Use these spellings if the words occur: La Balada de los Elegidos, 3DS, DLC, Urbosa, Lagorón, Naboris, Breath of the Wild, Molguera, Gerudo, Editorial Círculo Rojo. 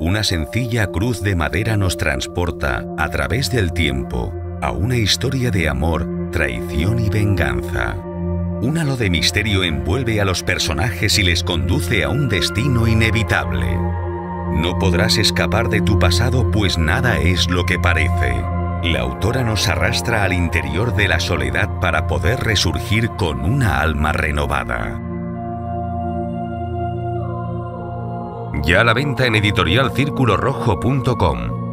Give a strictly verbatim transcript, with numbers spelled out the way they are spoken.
Una sencilla cruz de madera nos transporta, a través del tiempo, a una historia de amor, traición y venganza. Un halo de misterio envuelve a los personajes y les conduce a un destino inevitable. No podrás escapar de tu pasado, pues nada es lo que parece. La autora nos arrastra al interior de la soledad para poder resurgir con una alma renovada. Ya a la venta en editorial círculo rojo punto com.